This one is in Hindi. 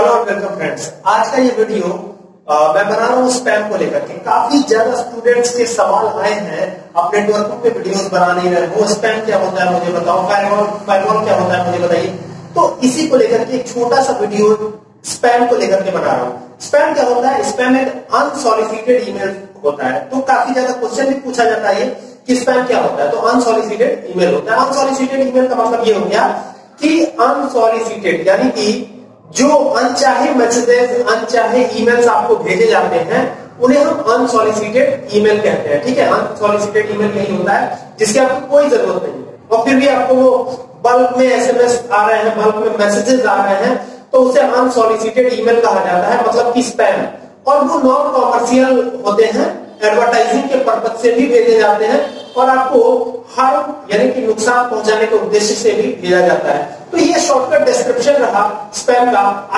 हेलो और वेलकम फ्रेंड्स। आज का ये वीडियो मैं बना रहा हूँ स्पैम को लेकर के। काफी ज्यादा स्टूडेंट्स के सवाल आए हैं, आप नेटवर्किंग पे वीडियोस बना नहीं रहे हो, स्पैम क्या होता है मुझे बताओ, फायरवॉल क्या होता है मुझे बताइए। तो इसी को लेकर के एक छोटा सा वीडियो स्पैम को लेकर के बना रहा हूँ। स्पैम क्या होता है? स्पैम एक अनसॉलिसिटेड ईमेल होता है। तो काफी ज्यादा क्वेश्चन भी पूछा जाता है कि स्पैम क्या होता है। तो अनसॉलिसिटेड ईमेल होता है। अनसॉलिसिटेड ईमेल का मतलब ये हो गया कि अनसॉलिसिटेड यानी कि जो अनचाहे मैसेजेस, अनचाहे ईमेल्स आपको भेजे जाते हैं उन्हें हम अनसॉलिसिटेड ईमेल कहते हैं। ठीक है, अनसॉलिसिटेड ईमेल नहीं होता है जिसकी आपको कोई जरूरत नहीं है और फिर भी आपको वो बल्क में एसएमएस आ रहे हैं, बल्क में मैसेजेस आ रहे हैं, तो उसे अनसॉलिसिटेड ईमेल कहा जाता है, मतलब कि स्पैम। और वो नॉन कॉमर्शियल होते हैं, एडवर्टाइजिंग के पर्पज से भी भेजे जाते हैं और आपको हार्म यानी कि नुकसान पहुंचाने के उद्देश्य से भी भेजा जाता है। तो ये शॉर्टकट डिस्क्रिप्शन रहा स्पैम का।